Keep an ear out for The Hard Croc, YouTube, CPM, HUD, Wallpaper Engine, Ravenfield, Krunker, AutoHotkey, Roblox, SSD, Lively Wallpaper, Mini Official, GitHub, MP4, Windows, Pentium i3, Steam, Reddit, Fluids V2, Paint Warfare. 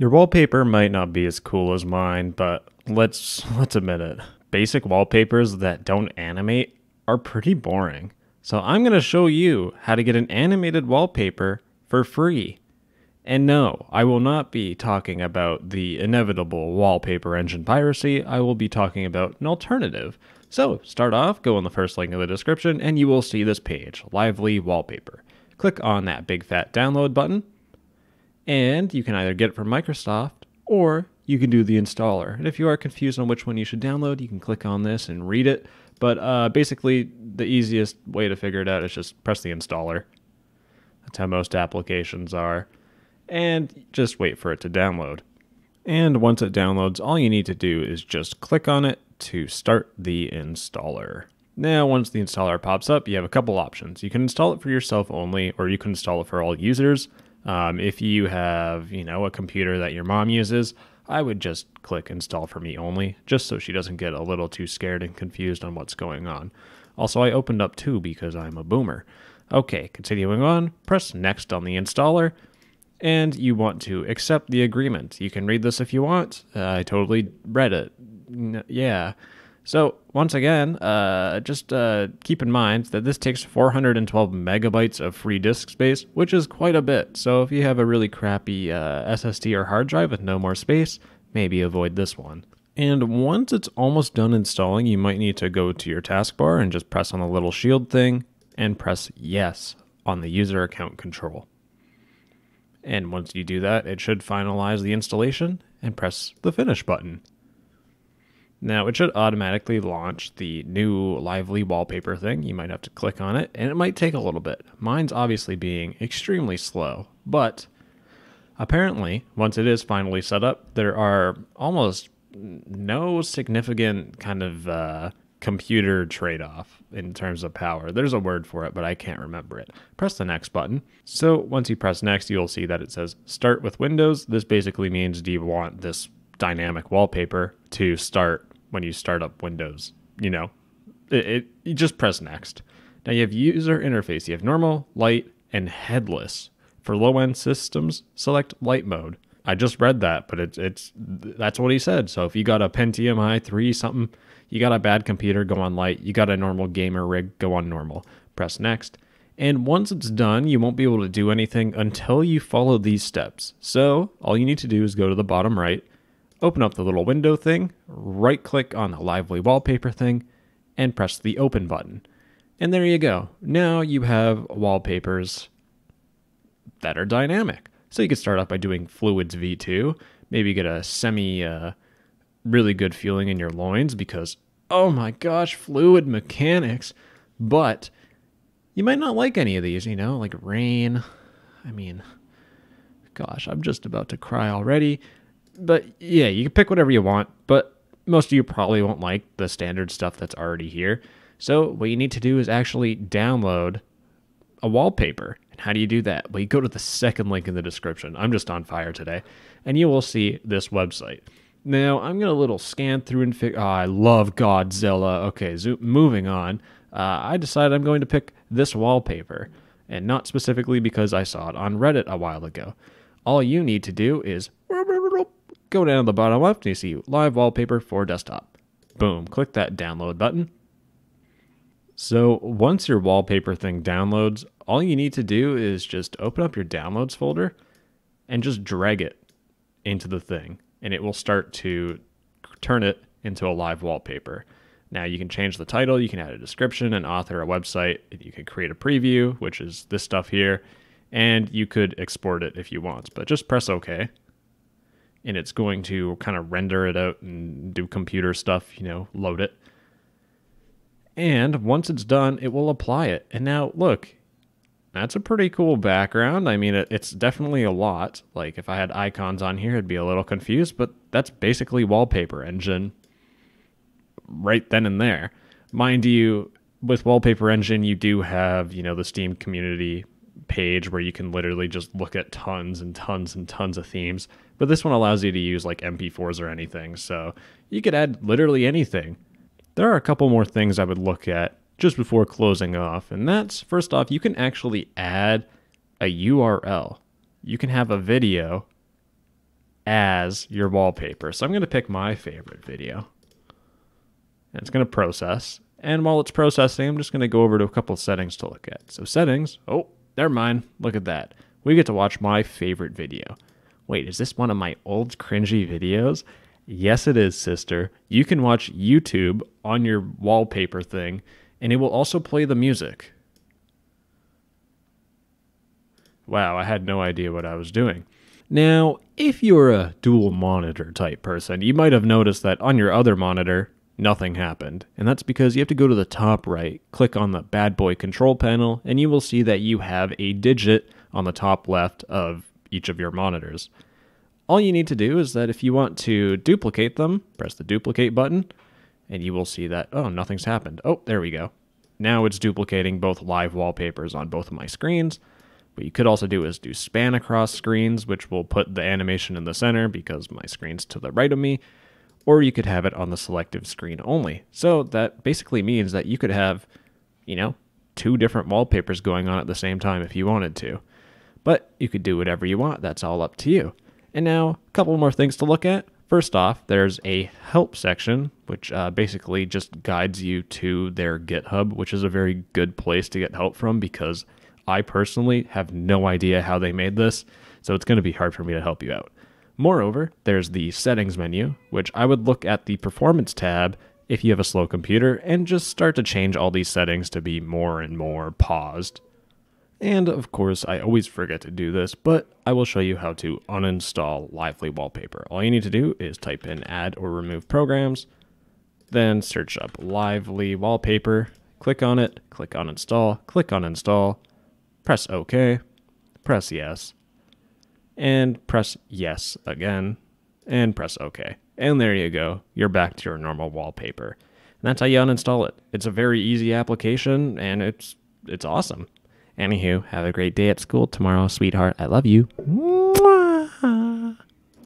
Your wallpaper might not be as cool as mine, but let's admit it. Basic wallpapers that don't animate are pretty boring. So I'm gonna show you how to get an animated wallpaper for free. And no, I will not be talking about the inevitable wallpaper engine piracy. I will be talking about an alternative. So start off, go on the first link in the description and you will see this page, Lively Wallpaper. Click on that big fat download button and you can either get it from Microsoft or you can do the installer. And if you are confused on which one you should download, you can click on this and read it. But basically the easiest way to figure it out is just press the installer. That's how most applications are. And just wait for it to download. And once it downloads, all you need to do is just click on it to start the installer. Now, once the installer pops up, you have a couple options. You can install it for yourself only, or you can install it for all users. If you have, a computer that your mom uses, I would just click install for me only, just so she doesn't get a little too scared and confused on what's going on. Also, I opened up two because I'm a boomer. Okay, continuing on, press next on the installer. And you want to accept the agreement. You can read this if you want. I totally read it. Yeah. So once again, just keep in mind that this takes 412 megabytes of free disk space, which is quite a bit. So if you have a really crappy SSD or hard drive with no more space, maybe avoid this one. And once it's almost done installing, you might need to go to your taskbar and just press on the little shield thing and press yes on the user account control. And once you do that, it should finalize the installation and press the finish button. Now it should automatically launch the new Lively Wallpaper thing. You might have to click on it and it might take a little bit. Mine's obviously being extremely slow, but apparently once it is finally set up, there are almost no significant kind of computer trade-off in terms of power. There's a word for it, but I can't remember it. Press the next button. So once you press next, you'll see that it says start with Windows. This basically means, do you want this dynamic wallpaper to start when you start up Windows? You just press next. Now you have user interface. You have normal, light, and headless. For low-end systems, select light mode. I just read that, but that's what he said. So if you got a Pentium i3 something, you got a bad computer, go on light. You got a normal gamer rig, go on normal. Press next. And once it's done, you won't be able to do anything until you follow these steps. So all you need to do is go to the bottom right, open up the little window thing, right click on the Lively Wallpaper thing, and press the open button. And there you go. Now you have wallpapers that are dynamic. So you could start off by doing Fluids V2, maybe get a really good feeling in your loins because, oh my gosh, fluid mechanics. But you might not like any of these, like rain. I mean, gosh, I'm just about to cry already. But yeah, you can pick whatever you want, but most of you probably won't like the standard stuff that's already here. So what you need to do is actually download a wallpaper. How do you do that? Well, you go to the second link in the description. I'm just on fire today. And you will see this website. Now, I'm going to little scan through and figure... Oh, I love Godzilla. Okay, moving on. I decided I'm going to pick this wallpaper. And not specifically because I saw it on Reddit a while ago. All you need to do is go down to the bottom left and you see live wallpaper for desktop. Boom. Click that download button. So once your wallpaper thing downloads, all you need to do is just open up your downloads folder and just drag it into the thing and it will start to turn it into a live wallpaper. Now you can change the title, you can add a description, an author, a website, you can create a preview, which is this stuff here, and you could export it if you want, but just press OK. And it's going to kind of render it out and do computer stuff, load it. And once it's done, it will apply it. And now look, that's a pretty cool background. I mean, it's definitely a lot. Like if I had icons on here, I'd be a little confused, but that's basically Wallpaper Engine right then and there. Mind you, with Wallpaper Engine, you do have, the Steam community page where you can literally just look at tons and tons and tons of themes. But this one allows you to use like MP4s or anything. So you could add literally anything. There are a couple more things I would look at just before closing off, and that's, first off, you can actually add a URL. You can have a video as your wallpaper. So I'm going to pick my favorite video. And it's going to process. And while it's processing, I'm just going to go over to a couple of settings to look at. So settings, oh, never mind. Look at that. We get to watch my favorite video. Wait, is this one of my old cringy videos? Yes, it is, sister. You can watch YouTube on your wallpaper thing, and it will also play the music. Wow, I had no idea what I was doing. Now, if you're a dual monitor type person, you might have noticed that on your other monitor, nothing happened. And that's because you have to go to the top right, click on the bad boy control panel, and you will see that you have a digit on the top left of each of your monitors. All you need to do is that if you want to duplicate them, press the duplicate button, and you will see that, oh, nothing's happened. Oh, there we go. Now it's duplicating both live wallpapers on both of my screens. What you could also do is do span across screens, which will put the animation in the center because my screen's to the right of me. Or you could have it on the selective screen only. So that basically means that you could have, you know, two different wallpapers going on at the same time if you wanted to. But you could do whatever you want. That's all up to you. And now a couple more things to look at. First off, there's a help section, which basically just guides you to their GitHub, which is a very good place to get help from because I personally have no idea how they made this. So it's going to be hard for me to help you out. Moreover, there's the settings menu, which I would look at the performance tab if you have a slow computer and just start to change all these settings to be more and more paused. And of course, I always forget to do this, but I will show you how to uninstall Lively Wallpaper. All you need to do is type in add or remove programs, then search up Lively Wallpaper, click on it, click on install, press OK, press yes. And press yes again, and press OK. And there you go, you're back to your normal wallpaper. And that's how you uninstall it. It's a very easy application, and it's awesome. Anywho, have a great day at school tomorrow, sweetheart. I love you. Mwah!